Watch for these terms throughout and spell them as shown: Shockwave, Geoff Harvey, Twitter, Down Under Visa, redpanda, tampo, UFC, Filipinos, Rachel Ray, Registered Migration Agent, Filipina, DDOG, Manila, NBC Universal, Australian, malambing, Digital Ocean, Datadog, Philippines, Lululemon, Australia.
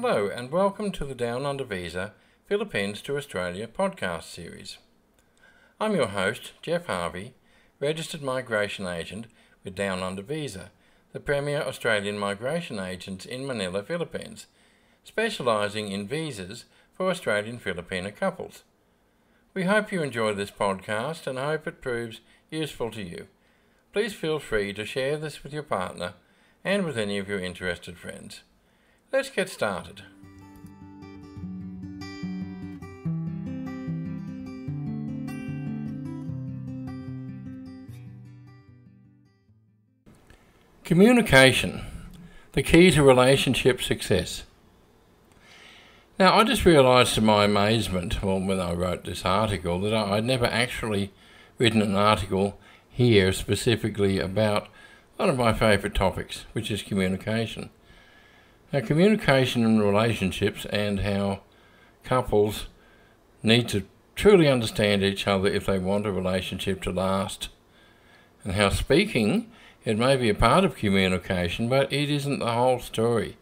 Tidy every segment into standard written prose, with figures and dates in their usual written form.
Hello and welcome to the Down Under Visa Philippines to Australia podcast series. I'm your host, Geoff Harvey, Registered Migration Agent with Down Under Visa, the premier Australian migration agents in Manila, Philippines, specialising in visas for Australian-Filipino couples. We hope you enjoy this podcast and hope it proves useful to you. Please feel free to share this with your partner and with any of your interested friends. Let's get started. Communication, the key to relationship success. Now, I just realised to my amazement, when I wrote this article, that I'd never actually written an article here specifically about one of my favourite topics, which is communication. Now, communication in relationships and how couples need to truly understand each other if they want a relationship to last. And how speaking, it may be a part of communication, but it isn't the whole story.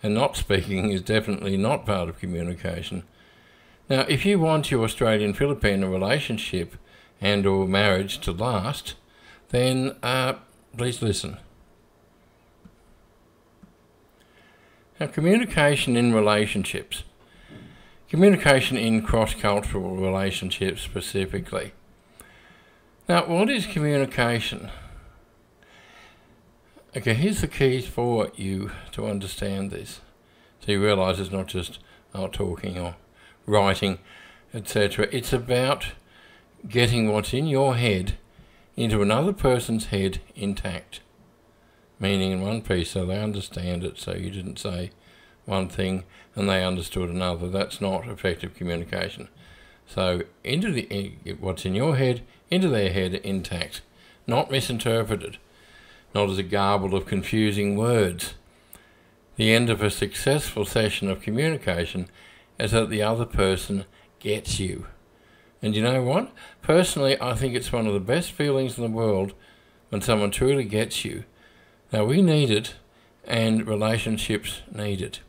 And not speaking is definitely not part of communication. Now, if you want your Australian-Filipino relationship and or marriage to last, then please listen. Now, communication in relationships. Communication in cross-cultural relationships specifically. Now, what is communication? Okay, here's the keys for you to understand this. So you realise it's not just talking or writing, etc. It's about getting what's in your head into another person's head intact. Meaning in one piece, so they understand it, so you didn't say one thing and they understood another. That's not effective communication. So what's in your head, into their head intact, not misinterpreted, not as a garble of confusing words. The end of a successful session of communication is that the other person gets you. And you know what? Personally, I think it's one of the best feelings in the world when someone truly gets you. Now, we need it, and relationships need it.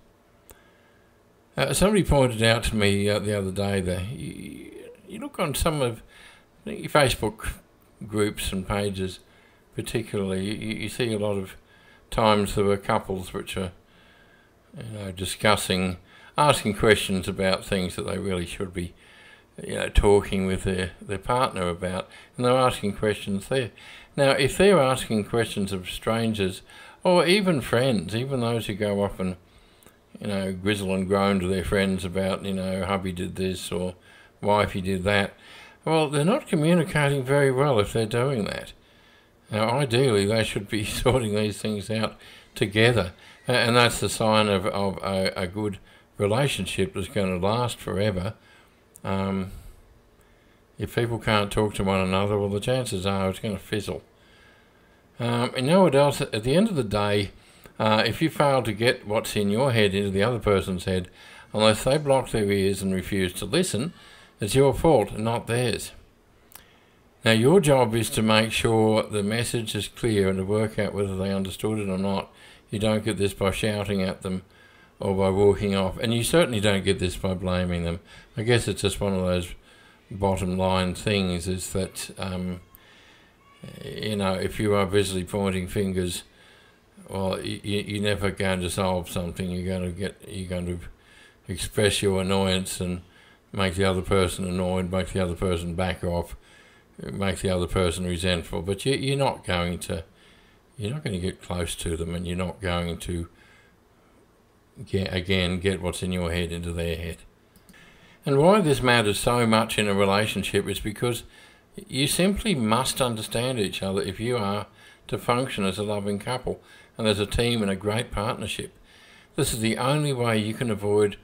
Somebody pointed out to me the other day that you look on some of your Facebook groups and pages, particularly, you see a lot of times there are couples which are discussing, asking questions about things that they really should be talking with their partner about, and they're asking questions there. Now, if they're asking questions of strangers or even friends, even those who go off and grizzle and groan to their friends about hubby did this or wifey did that, well, they're not communicating very well if they're doing that. Now, ideally, they should be sorting these things out together, and that's the sign of a good relationship that's going to last forever. If people can't talk to one another, well, the chances are it's going to fizzle. And you know what else? At the end of the day, if you fail to get what's in your head into the other person's head, unless they block their ears and refuse to listen, it's your fault and not theirs. Now, your job is to make sure the message is clear and to work out whether they understood it or not. You don't get this by shouting at them or by walking off, and you certainly don't get this by blaming them. I guess it's just one of those bottom line things, is that if you are busily pointing fingers, well, you're never going to solve something. You're going to express your annoyance and make the other person annoyed, make the other person back off, make the other person resentful. But you're not going to get close to them, and you're not going to get what's in your head into their head. And why this matters so much in a relationship is because you simply must understand each other if you are to function as a loving couple and as a team and a great partnership. This is the only way you can avoid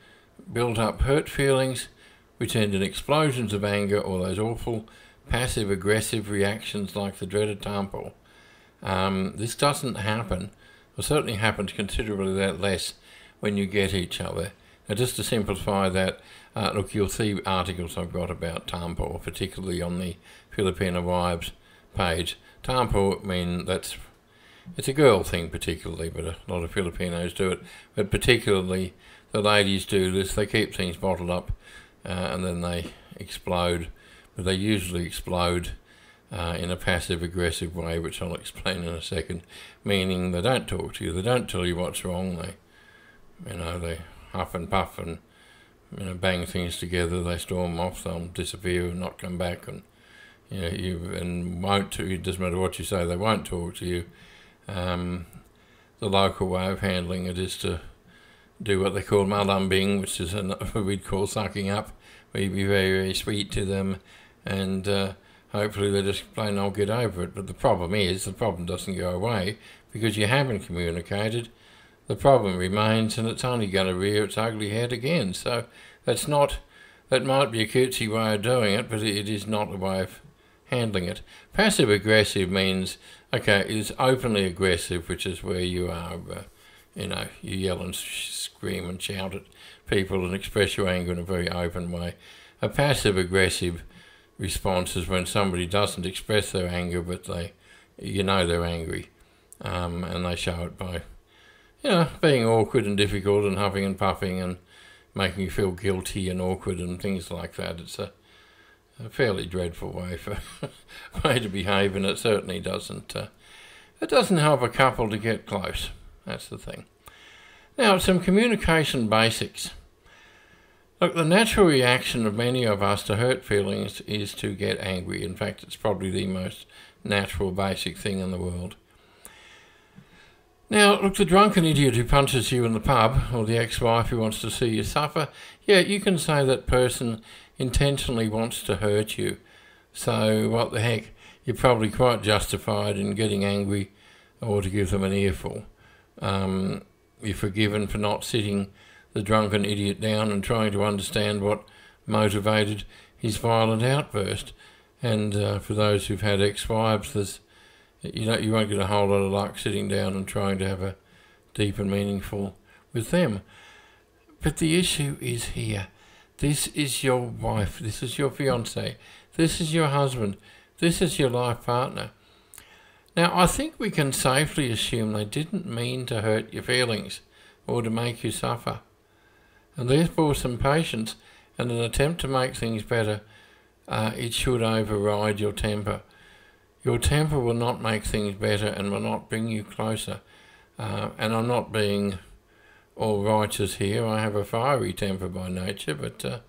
built-up hurt feelings, which end in explosions of anger or those awful passive-aggressive reactions like the dreaded tampo. This doesn't happen, or certainly happens considerably less when you get each other. Now, just to simplify that, look, you'll see articles I've got about tampo, particularly on the Filipino Wives page. Tampo, it's a girl thing particularly, but a lot of Filipinos do it. But particularly, that ladies do this. They keep things bottled up and then they explode, but they usually explode in a passive-aggressive way, which I'll explain in a second, meaning they don't talk to you, they don't tell you what's wrong, they, you know, they huff and puff and, you know, bang things together, they storm off, they'll disappear and not come back, and, you know, it doesn't matter what you say, they won't talk to you. The local way of handling it is to do what they call malambing, which is what we'd call sucking up. We'd be very, very sweet to them, and hopefully they just plain old get over it. But the problem is, the problem doesn't go away because you haven't communicated. The problem remains, and it's only going to rear its ugly head again. So that's not, that might be a cutesy way of doing it, but it is not a way of handling it. Passive aggressive means, okay, it's openly aggressive, which is where you are, you know, you yell and scream and shout at people and express your anger in a very open way. A passive aggressive response is when somebody doesn't express their anger, but they, you know, they're angry, and they show it by, you know, being awkward and difficult and huffing and puffing and making you feel guilty and awkward and things like that. It's a fairly dreadful way for way to behave, and it certainly doesn't it doesn't help a couple to get close. That's the thing. Now, some communication basics. Look, the natural reaction of many of us to hurt feelings is to get angry. In fact, it's probably the most natural, basic thing in the world. Now, look, the drunken idiot who punches you in the pub, or the ex-wife who wants to see you suffer, yeah, you can say that person intentionally wants to hurt you. So, what the heck, you're probably quite justified in getting angry or to give them an earful. You're forgiven for not sitting the drunken idiot down and trying to understand what motivated his violent outburst. And for those who've had ex-wives, there's, you know, you won't get a whole lot of luck sitting down and trying to have a deep and meaningful with them. But the issue is here. This is your wife. This is your fiancé. This is your husband. This is your life partner. Now, I think we can safely assume they didn't mean to hurt your feelings or to make you suffer. And therefore, some patience and an attempt to make things better, it should override your temper. Your temper will not make things better and will not bring you closer. And I'm not being all righteous here. I have a fiery temper by nature, but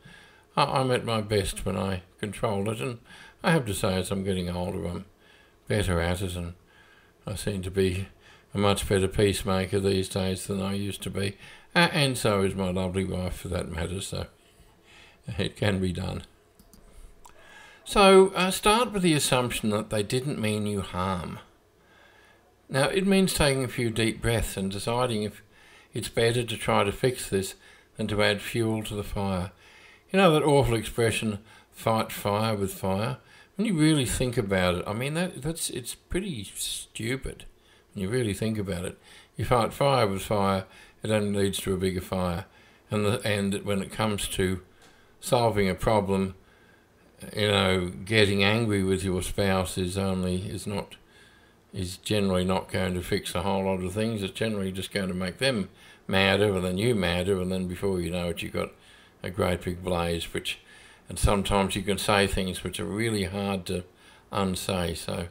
I'm at my best when I control it. And I have to say, as I'm getting older, I'm better at it, and I seem to be a much better peacemaker these days than I used to be. And so is my lovely wife, for that matter, so it can be done. So start with the assumption that they didn't mean you harm. Now, it means taking a few deep breaths and deciding if it's better to try to fix this than to add fuel to the fire. You know that awful expression, fight fire with fire? When you really think about it, I mean, it's pretty stupid when you really think about it. You fight fire with fire, it only leads to a bigger fire. And when it comes to solving a problem, you know, getting angry with your spouse is generally not going to fix a whole lot of things. It's generally just going to make them madder, and then you madder, and then before you know it, you've got a great big blaze, and sometimes you can say things which are really hard to unsay. So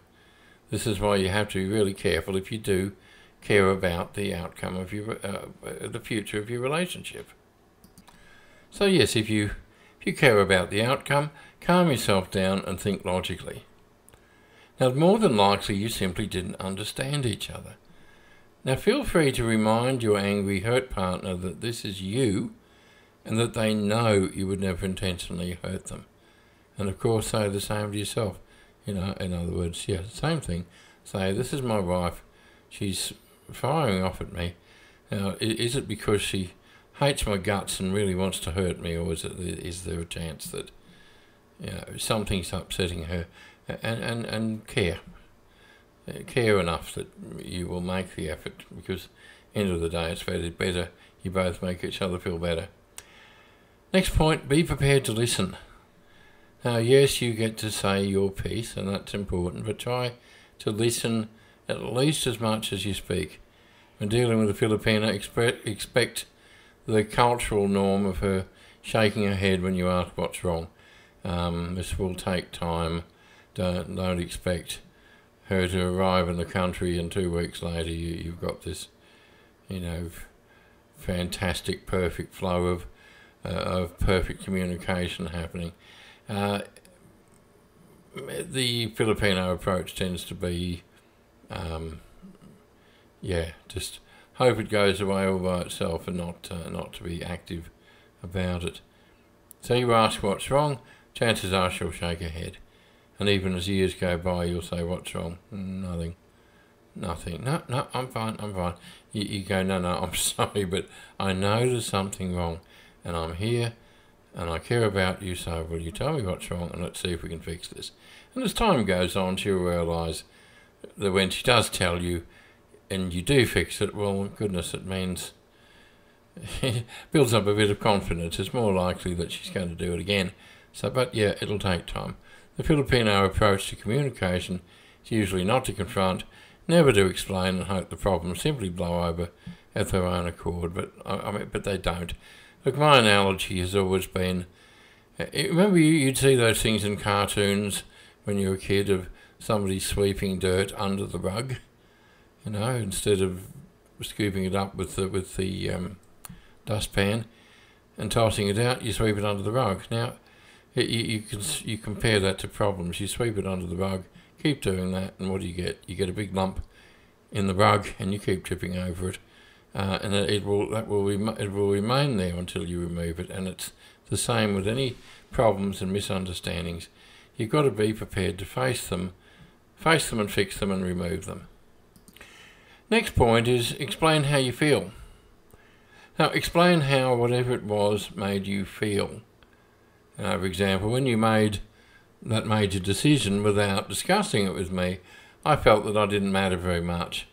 this is why you have to be really careful if you do care about the outcome of your, the future of your relationship. So yes, if you care about the outcome, calm yourself down and think logically. Now, more than likely, you simply didn't understand each other. Now, feel free to remind your angry, hurt partner that this is you and that they know you would never intentionally hurt them. And of course, say the same to yourself. You know, in other words, yeah, same thing. Say, this is my wife. She's firing off at me. Now, is it because she hates my guts and really wants to hurt me, or is there a chance that, you know, something's upsetting her? And care. Care enough that you will make the effort, because end of the day, it's better you both make each other feel better. Next point, be prepared to listen. Now, yes, you get to say your piece, and that's important, but try to listen at least as much as you speak. When dealing with a Filipina, expect the cultural norm of her shaking her head when you ask what's wrong. This will take time. Don't expect her to arrive in the country and 2 weeks later you've got this, you know, fantastic perfect flow of perfect communication happening. The Filipino approach tends to be just hope it goes away all by itself and not to be active about it. So you ask what's wrong, chances are she'll shake her head, and even as years go by you'll say, what's wrong? Nothing. No, I'm fine. You go, no, I'm sorry, but I know there's something wrong, and I'm here, and I care about you, so will you tell me what's wrong, and let's see if we can fix this. And as time goes on, she'll realise that when she does tell you, and you do fix it, well, goodness, it means it builds up a bit of confidence. It's more likely that she's going to do it again. So, but yeah, it'll take time. The Filipino approach to communication is usually not to confront, never to explain, and hope the problems simply blow over at their own accord. But I mean, they don't. Look, my analogy has always been, remember you'd see those things in cartoons when you were a kid of somebody sweeping dirt under the rug, you know, instead of scooping it up with the dustpan and tossing it out, you sweep it under the rug. Now, you compare that to problems. You sweep it under the rug, keep doing that, and what do you get? You get a big lump in the rug, and you keep tripping over it, and it will remain there until you remove it. And it's the same with any problems and misunderstandings. You've got to be prepared to face them and fix them and remove them. Next point is explain how you feel. Now, explain how whatever it was made you feel. For example, when you made that major decision without discussing it with me, I felt that I didn't matter very much.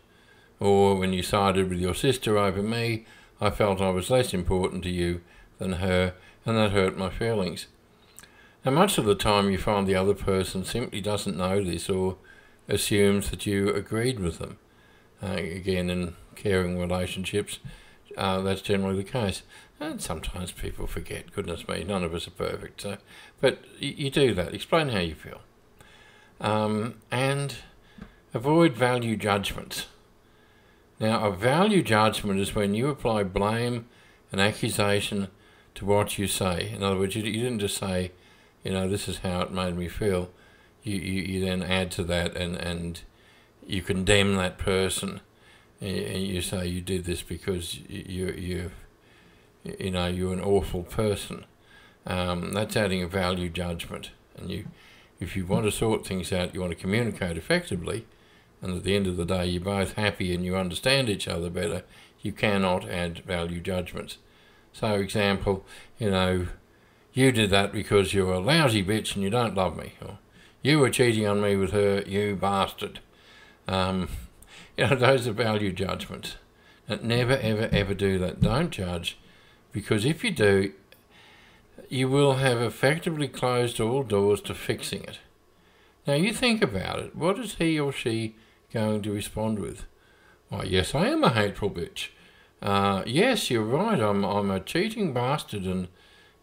Or when you sided with your sister over me, I felt I was less important to you than her, and that hurt my feelings. Now, much of the time you find the other person simply doesn't know this or assumes that you agreed with them. Again, in caring relationships, that's generally the case. And sometimes people forget, goodness me, none of us are perfect. So, but you do that, explain how you feel. And avoid value judgments. Now, a value judgment is when you apply blame and accusation to what you say. In other words, you didn't just say, you know, this is how it made me feel. You then add to that and you condemn that person. And you say you did this because you're an awful person. That's adding a value judgment. And if you want to sort things out, you want to communicate effectively, and at the end of the day you're both happy and you understand each other better, you cannot add value judgments. So, example, you know, you did that because you're a lousy bitch and you don't love me. Or you were cheating on me with her, you bastard. You know, those are value judgments. And never, ever, ever do that. Don't judge, because if you do, you will have effectively closed all doors to fixing it. Now, you think about it. What is he or she going to respond with? Why, yes, I am a hateful bitch. Yes, you're right. I'm a cheating bastard, and,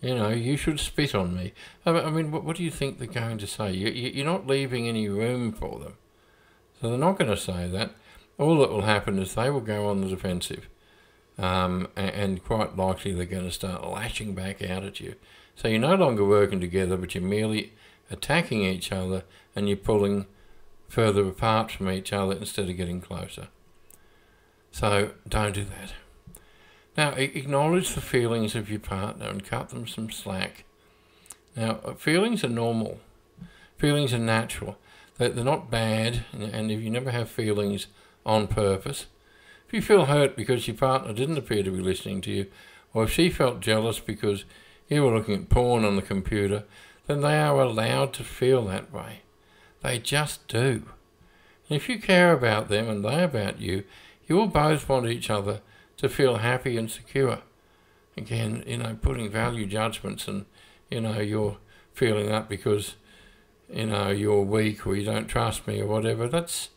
you know, you should spit on me. I mean, what do you think they're going to say? You're not leaving any room for them. So they're not going to say that. All that will happen is they will go on the defensive, and quite likely they're going to start lashing back out at you. So you're no longer working together, but you're merely attacking each other, and you're pulling further apart from each other instead of getting closer. So don't do that. Now, acknowledge the feelings of your partner and cut them some slack. Now, feelings are normal. Feelings are natural. They're not bad, and if you never have feelings on purpose, if you feel hurt because your partner didn't appear to be listening to you, or if she felt jealous because you were looking at porn on the computer, then they are allowed to feel that way. They just do. And if you care about them and they about you, you will both want each other to feel happy and secure. Again, you know, putting value judgments and, you know, you're feeling that because, you know, you're weak or you don't trust me or whatever, that's,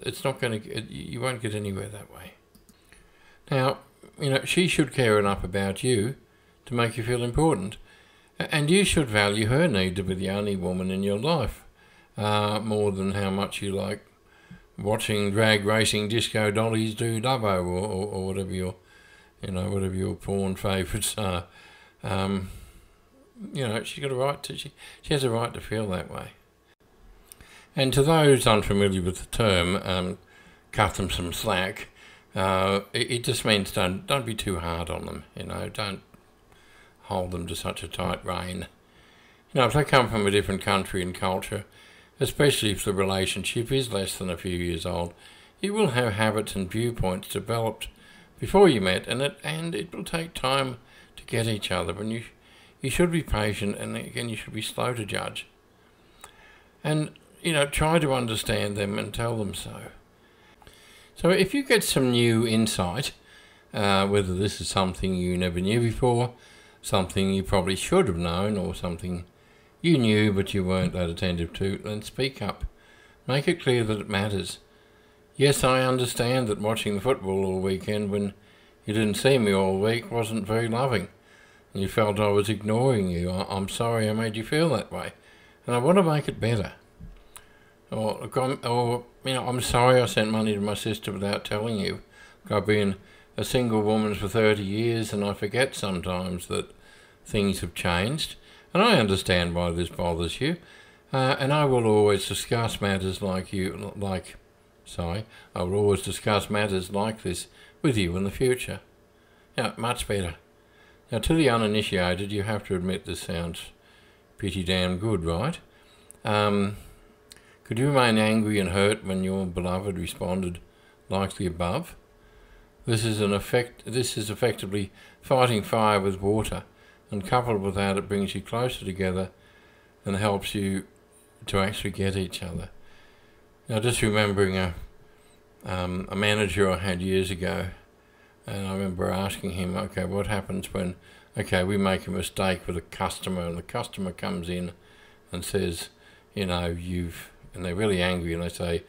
it's not going to, you won't get anywhere that way. Now, you know, she should care enough about you to make you feel important. And you should value her need to be the only woman in your life more than how much you like watching drag racing disco dollies do Dubbo or whatever your, you know, whatever your porn favourites are. You know, she's got a right to, she has a right to feel that way. And to those unfamiliar with the term, cut them some slack. It just means don't be too hard on them, you know, don't hold them to such a tight rein. You know, if they come from a different country and culture, especially if the relationship is less than a few years old, you will have habits and viewpoints developed before you met, and it will take time to get each other, and you should be patient, and again, you should be slow to judge. And, you know, try to understand them and tell them so. So if you get some new insight, whether this is something you never knew before, something you probably should have known, or something you knew but you weren't that attentive to, then speak up. Make it clear that it matters. Yes, I understand that watching the football all weekend when you didn't see me all week wasn't very loving, and you felt I was ignoring you. I'm sorry I made you feel that way, and I want to make it better. Or, you know, I'm sorry I sent money to my sister without telling you. I've been a single woman for 30 years and I forget sometimes that things have changed. And I understand why this bothers you. And I will always discuss matters I will always discuss matters like this with you in the future. Yeah, much better. Now, to the uninitiated, you have to admit this sounds pretty damn good, right? Could you remain angry and hurt when your beloved responded like the above? This is effectively fighting fire with water, and coupled with that, it brings you closer together and helps you to actually get each other. Now, just remembering a manager I had years ago, and I remember asking him, okay, what happens when, okay, we make a mistake with a customer and the customer comes in and says, you know, and they're really angry and they say,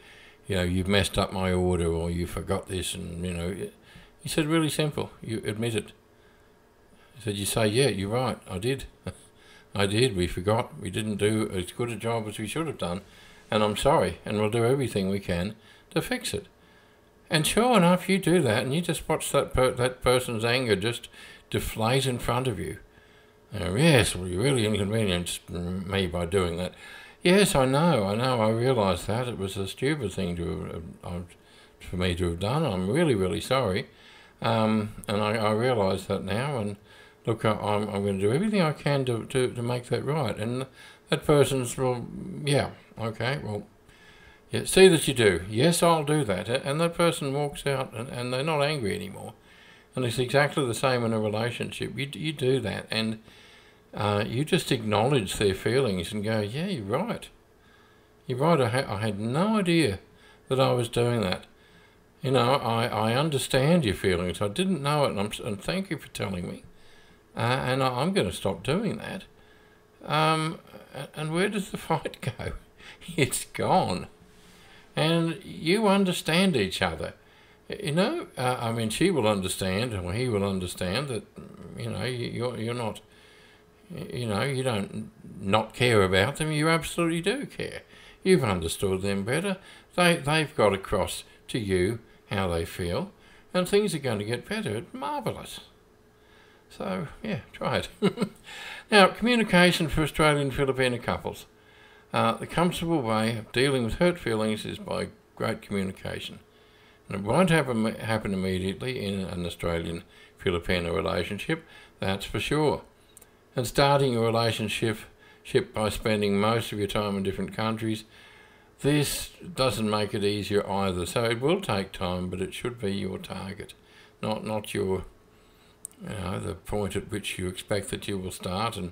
you know, you've messed up my order or you forgot this, and, you know, he said, really simple, you admit it. He said, you say, yeah, you're right, I did. I did, we forgot, we didn't do as good a job as we should have done, and I'm sorry, and we'll do everything we can to fix it. And sure enough, you do that, and you just watch that person's anger just deflate in front of you. And, yes, we really inconvenienced me by doing that. Yes, I know, I realised that. It was a stupid thing for me to have done. I'm really, really sorry. And I realise that now, and look, I'm going to do everything I can to make that right. And that person's, well, yeah, okay, well, yeah, see that you do. Yes, I'll do that. And that person walks out, and they're not angry anymore. And it's exactly the same in a relationship. You do that, and you just acknowledge their feelings and go, yeah, you're right. You're right, I had no idea that I was doing that. You know, I understand your feelings. I didn't know it, and thank you for telling me. And I'm going to stop doing that. And where does the fight go? It's gone. And you understand each other. You know, I mean, she will understand, or he will understand that, you know, you're not... You know, you don't not care about them. You absolutely do care. You've understood them better. They've got across to you how they feel, and things are going to get better. It's marvellous. So, yeah, try it. Now, communication for Australian Filipino couples. The comfortable way of dealing with hurt feelings is by great communication. And it won't happen immediately in an Australian Filipino relationship, that's for sure. And starting a relationship by spending most of your time in different countries, this doesn't make it easier either. So it will take time, but it should be your target, not your, you know, the point at which you expect that you will start and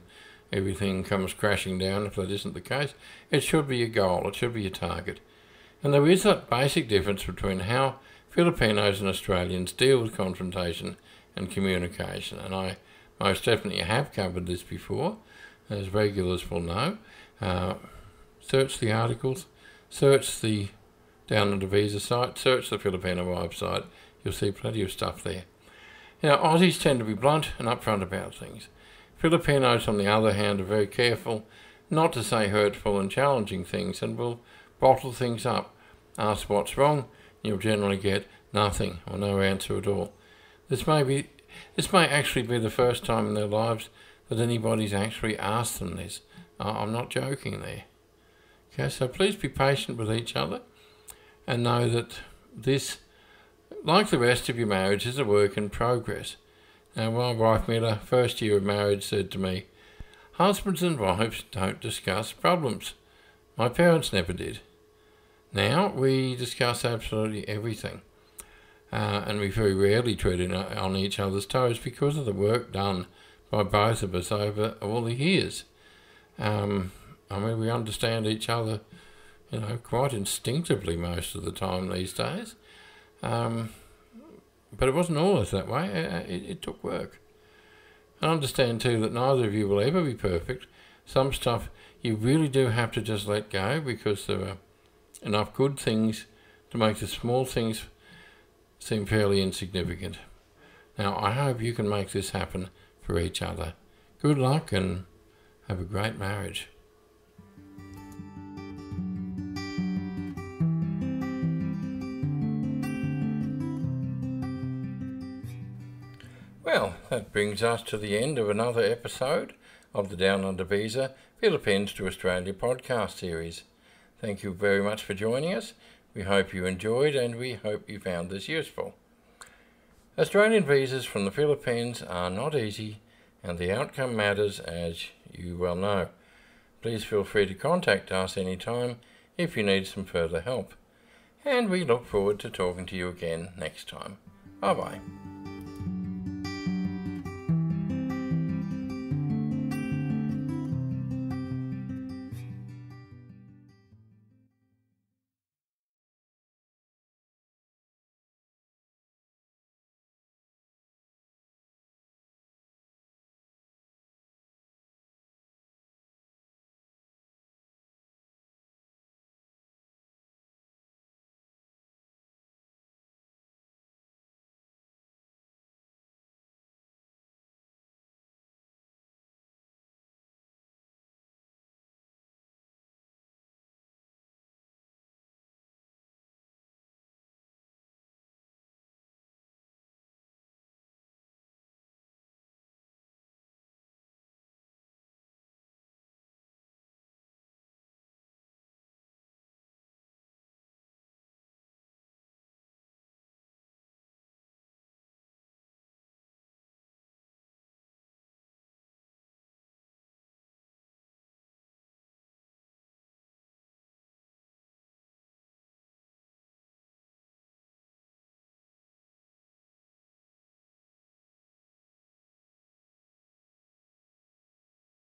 everything comes crashing down. If that isn't the case, it should be your goal, it should be your target. And there is that basic difference between how Filipinos and Australians deal with confrontation and communication, and I most definitely have covered this before, as regulars will know. Search the articles, search the Down Under Visa site, search the Filipino website, you'll see plenty of stuff there. Now, Aussies tend to be blunt and upfront about things. Filipinos, on the other hand, are very careful not to say hurtful and challenging things and will bottle things up. Ask what's wrong, you'll generally get nothing or no answer at all. This may actually be the first time in their lives that anybody's actually asked them this. I'm not joking there. Okay, so please be patient with each other and know that this, like the rest of your marriage, is a work in progress. Now, my wife Miller, first year of marriage, said to me, "Husbands and wives don't discuss problems. My parents never did. Now we discuss absolutely everything. And we very rarely tread on each other's toes because of the work done by both of us over all the years. I mean, we understand each other, you know, quite instinctively most of the time these days. But it wasn't always that way. It took work. And understand too that neither of you will ever be perfect. Some stuff you really do have to just let go because there are enough good things to make the small things seem fairly insignificant. Now, I hope you can make this happen for each other. Good luck and have a great marriage." Well, that brings us to the end of another episode of the Down Under Visa Philippines to Australia podcast series. Thank you very much for joining us. We hope you enjoyed and we hope you found this useful. Australian visas from the Philippines are not easy and the outcome matters, as you well know. Please feel free to contact us anytime if you need some further help. And we look forward to talking to you again next time. Bye-bye.